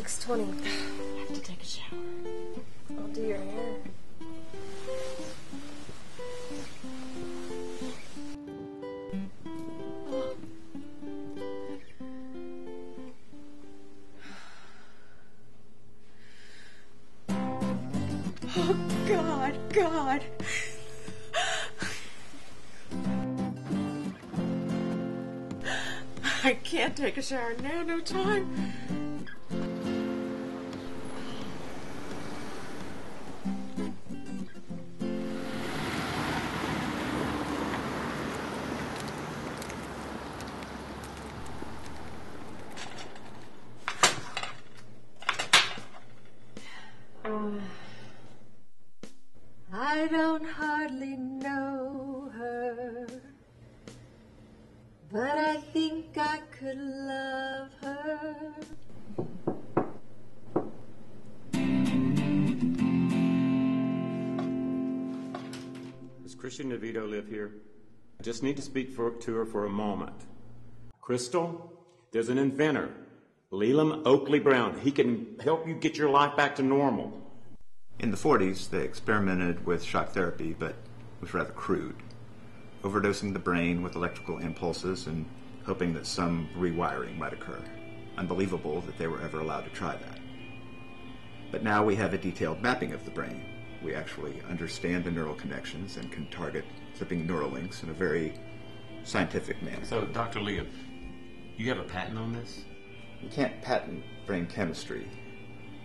6:20. I have to take a shower. I'll do your hair. Oh, God. I can't take a shower now, no time. I don't hardly know her, but I think I could love her. Does Christian DeVito live here? I just need to speak to her for a moment. Crystal, there's an inventor, Leland Oakley Brown. He can help you get your life back to normal. In the 40s, they experimented with shock therapy, but it was rather crude, overdosing the brain with electrical impulses and hoping that some rewiring might occur. Unbelievable that they were ever allowed to try that. But now we have a detailed mapping of the brain. We actually understand the neural connections and can target clipping neural links in a very scientific manner. So, Dr. Lee, you have a patent on this? You can't patent brain chemistry.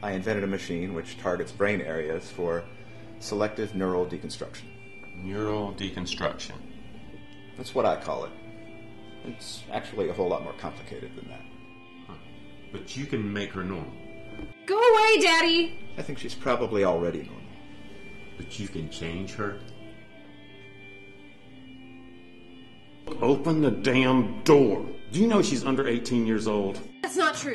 I invented a machine which targets brain areas for selective neural deconstruction. Neural deconstruction. That's what I call it. It's actually a whole lot more complicated than that. Huh. But you can make her normal. Go away, Daddy! I think she's probably already normal. But you can change her? Open the damn door! Do you know she's under 18 years old? That's not true.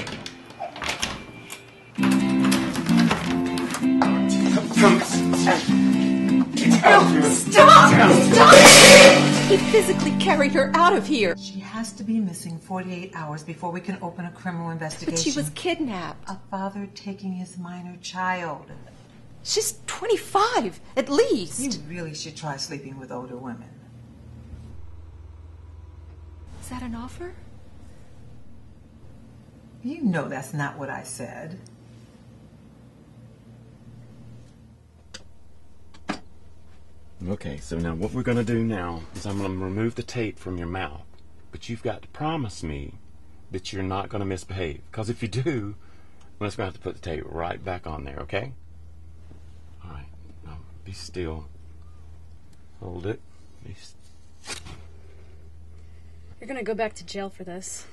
Stop! He physically carried her out of here. She has to be missing 48 hours before we can open a criminal investigation. But she was kidnapped. A father taking his minor child. She's 25, at least. You really should try sleeping with older women. Is that an offer? You know that's not what I said. Okay, so now what we're going to do now is I'm going to remove the tape from your mouth. But you've got to promise me that you're not going to misbehave. Because if you do, we're just going to have to put the tape right back on there, okay? All right, now be still. Hold it. You're going to go back to jail for this.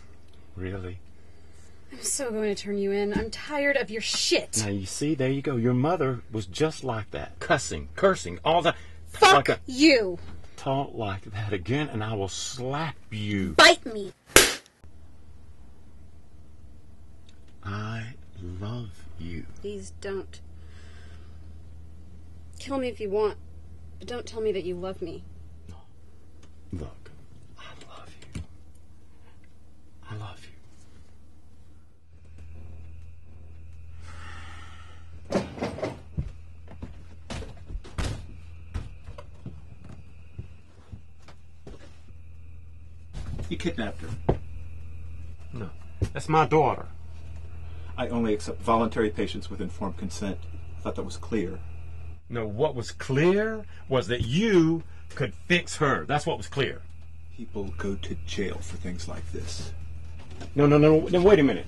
Really? I'm so going to turn you in. I'm tired of your shit. Now, you see, there you go. Your mother was just like that. Cussing, cursing, all that. Fuck like you. Talk like that again, and I will slap you. Bite me. I love you. Please don't. Kill me if you want, but don't tell me that you love me. No. Look, I love you. I love you. You kidnapped her. No, that's my daughter. I only accept voluntary patients with informed consent. I thought that was clear. No, what was clear was that you could fix her. That's what was clear. People go to jail for things like this. No, wait a minute.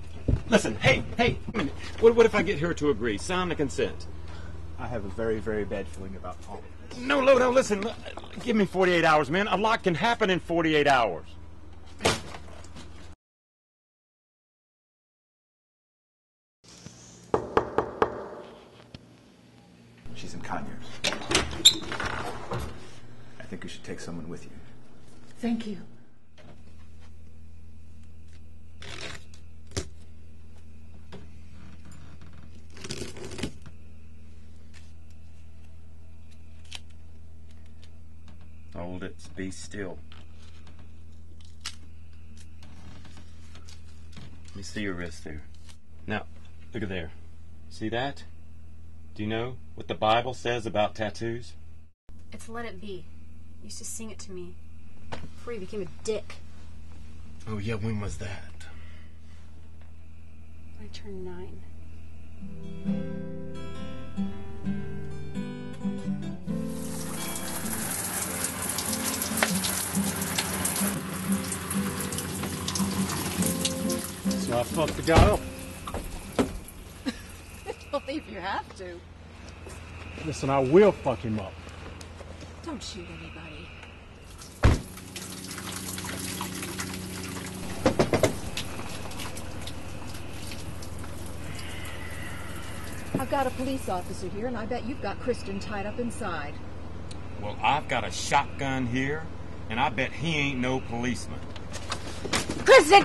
Listen, hey, wait a minute. What if I get her to agree? Sign the consent. I have a very, very bad feeling about all of this. No, Lodo, listen. Give me 48 hours, man. A lot can happen in 48 hours. She's in Conyers. I think you should take someone with you. Thank you. Hold it. Be still. Let me see your wrist there. Now, Look at there. See that? Do you know what the Bible says about tattoos? It's "Let It Be." You used to sing it to me before you became a dick. Oh yeah, when was that? I turned 9. So I fucked the guy up. Don't leave if you have to. Listen, I will fuck him up. Don't shoot anybody. I've got a police officer here, and I bet you've got Christian tied up inside. Well, I've got a shotgun here, and I bet he ain't no policeman. Christian!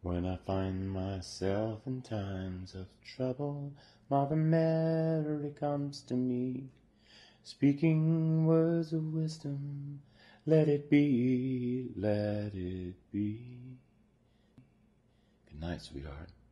When I find myself in times of trouble, Mother Mary comes to me, speaking words of wisdom. Let it be, let it be. Good night, sweetheart.